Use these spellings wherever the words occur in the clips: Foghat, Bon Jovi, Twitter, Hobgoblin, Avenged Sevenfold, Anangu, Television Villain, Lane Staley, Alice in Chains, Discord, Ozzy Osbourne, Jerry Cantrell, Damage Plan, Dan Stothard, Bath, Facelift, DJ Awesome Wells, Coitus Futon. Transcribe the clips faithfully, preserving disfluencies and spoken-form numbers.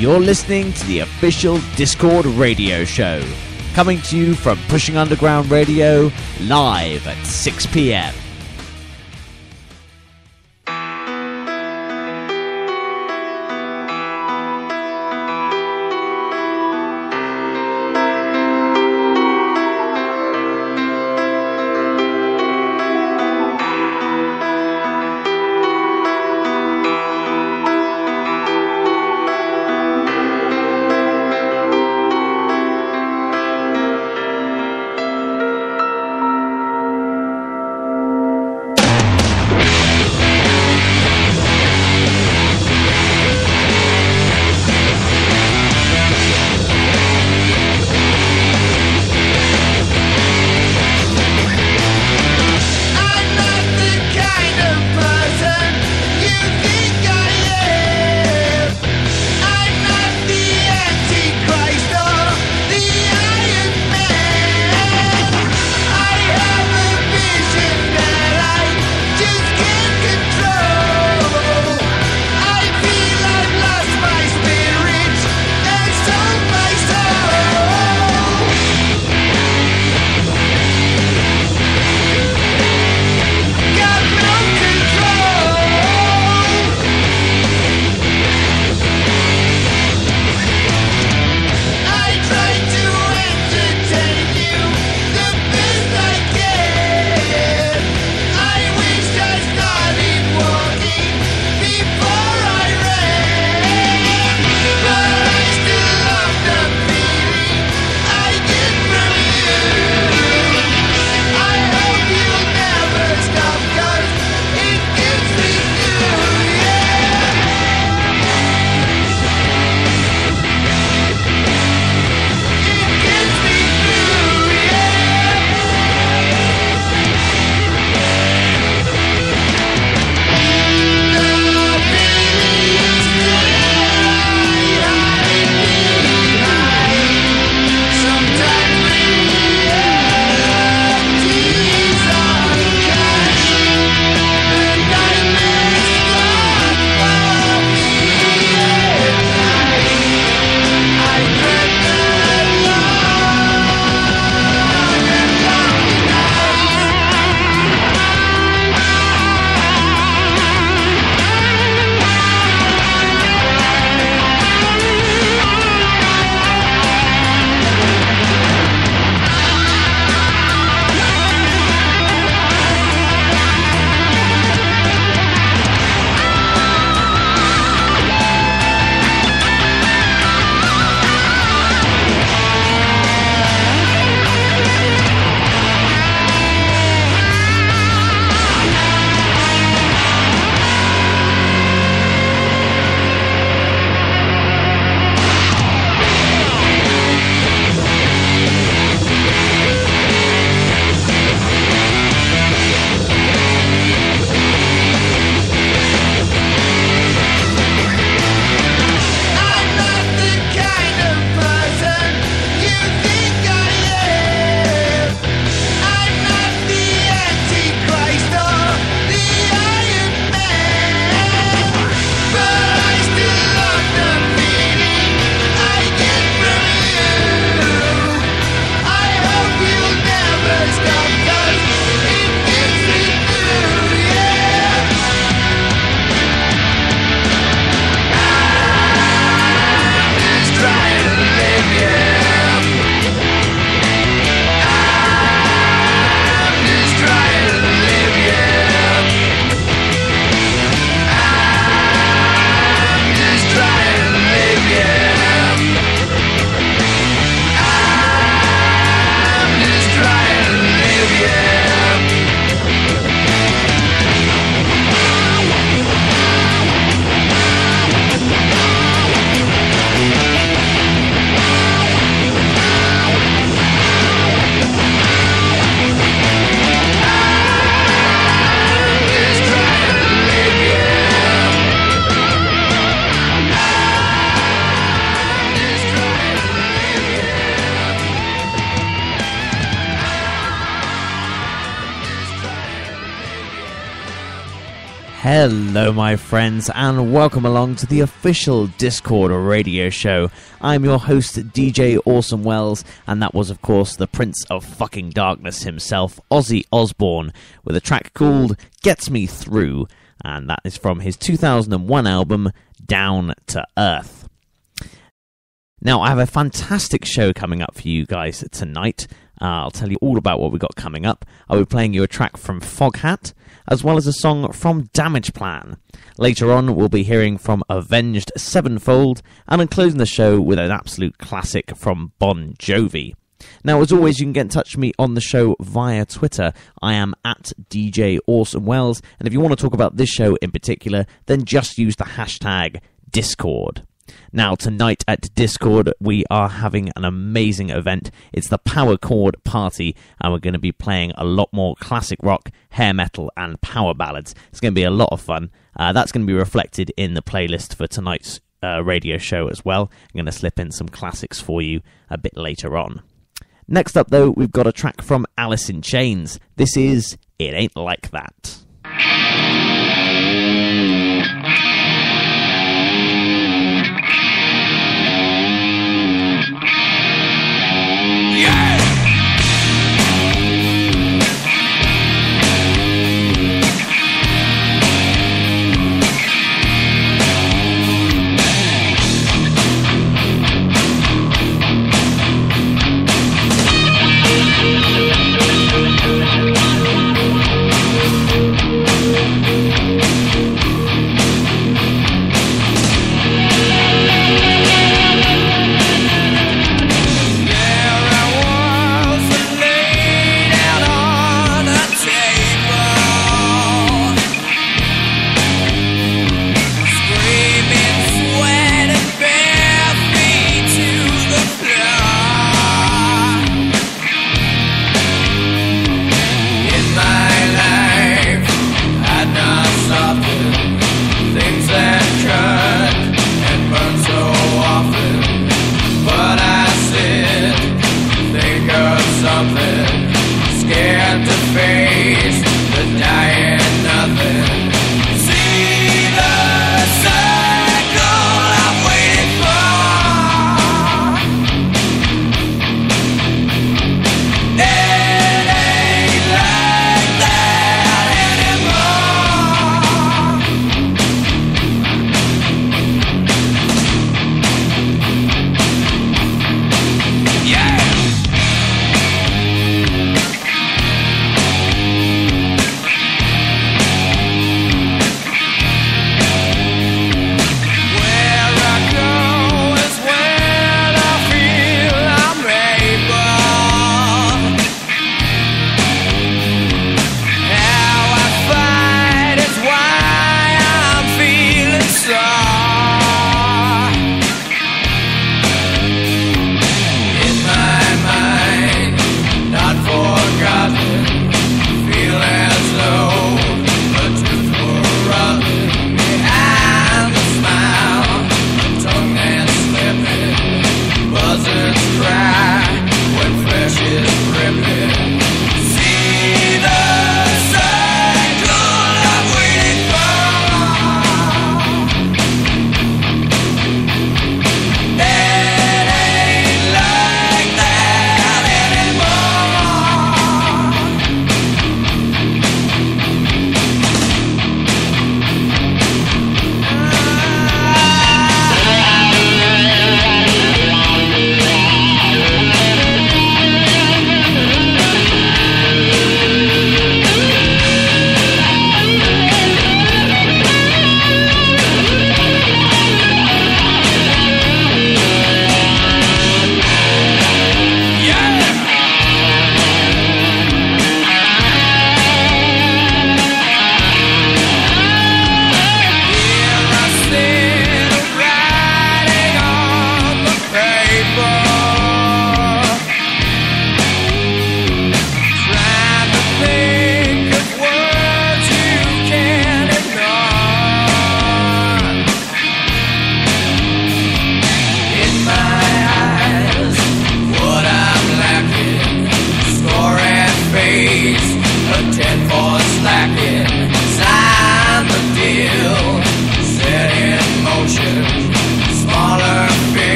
You're listening to the official Discord radio show, coming to you from Pushing Underground Radio, live at six p.m. Hello my friends, and welcome along to the official Discord radio show. I'm your host, D J Awesome Wells, and that was of course the Prince of Fucking Darkness himself, Ozzy Osbourne, with a track called Gets Me Through, and that is from his two thousand one album, Down to Earth. Now, I have a fantastic show coming up for you guys tonight. Uh, I'll tell you all about what we've got coming up. I'll be playing you a track from Foghat, as well as a song from Damage Plan. Later on, we'll be hearing from Avenged Sevenfold, and I'm closing the show with an absolute classic from Bon Jovi. Now, as always, you can get in touch with me on the show via Twitter. I am at D J Awesome Wells, and if you want to talk about this show in particular, then just use the hashtag Discord. Now, tonight at Discord, we are having an amazing event. It's the Power Chord Party, and we're going to be playing a lot more classic rock, hair metal, and power ballads. It's going to be a lot of fun. Uh, that's going to be reflected in the playlist for tonight's uh, radio show as well. I'm going to slip in some classics for you a bit later on. Next up, though, we've got a track from Alice in Chains. This is It Ain't Like That. We'll be right back.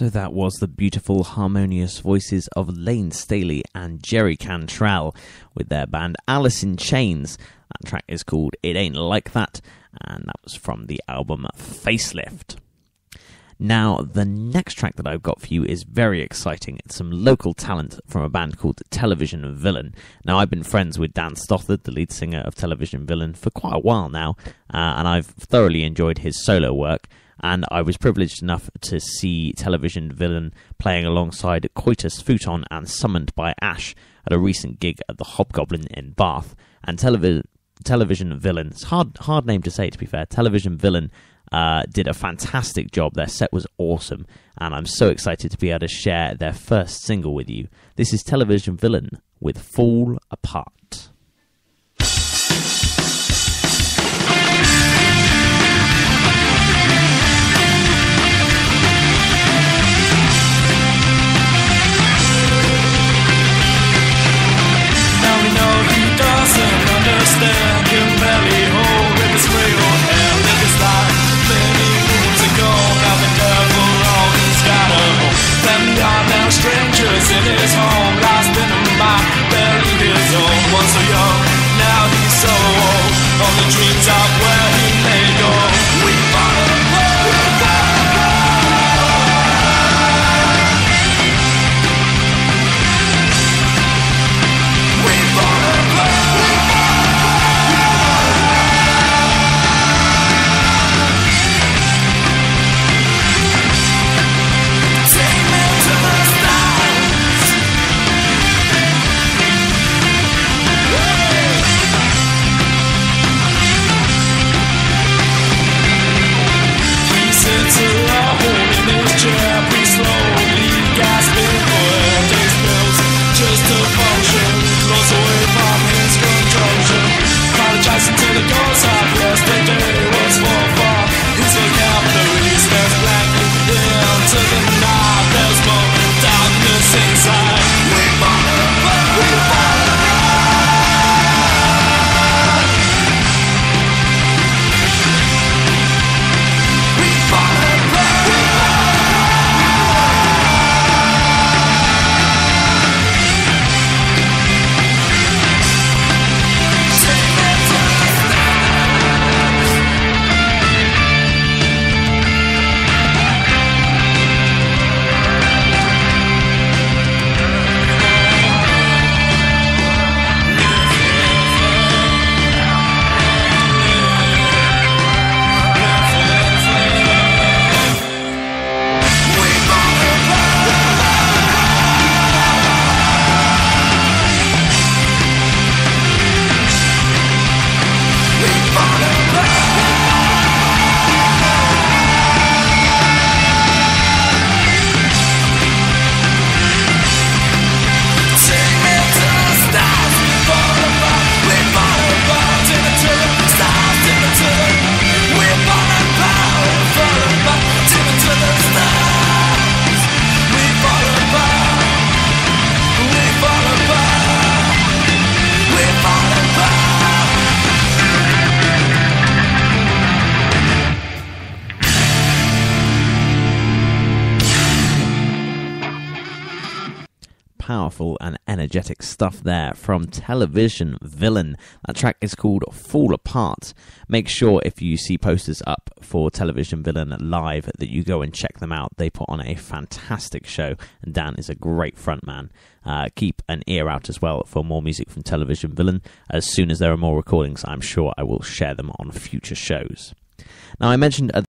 So that was the beautiful harmonious voices of Lane Staley and Jerry Cantrell with their band Alice in Chains. That track is called It Ain't Like That, and that was from the album Facelift. Now, the next track that I've got for you is very exciting. It's some local talent from a band called Television Villain. Now, I've been friends with Dan Stothard, the lead singer of Television Villain, for quite a while now, uh, and I've thoroughly enjoyed his solo work. And I was privileged enough to see Television Villain playing alongside Coitus Futon and Summoned by Ash at a recent gig at the Hobgoblin in Bath. And Televi- Television Villain, it's hard, hard name to say, to be fair, Television Villain Uh, did a fantastic job. Their set was awesome, and I'm so excited to be able to share their first single with you. This is Television Villain with Fall Apart. Now we know he doesn't understand, can barely hold with his spray on hair, live his life. Many moons ago, now the devil always got a home. Family are now strangers in his home, lost in a mob, buried his own. Once so young, now he's so old, all the dreams of where he may go. We follow and energetic stuff there from Television Villain. That track is called Fall Apart. Make sure if you see posters up for Television Villain live that you go and check them out. They put on a fantastic show, and Dan is a great frontman. Uh, keep an ear out as well for more music from Television Villain. As soon as there are more recordings, I'm sure I will share them on future shows. Now, I mentioned at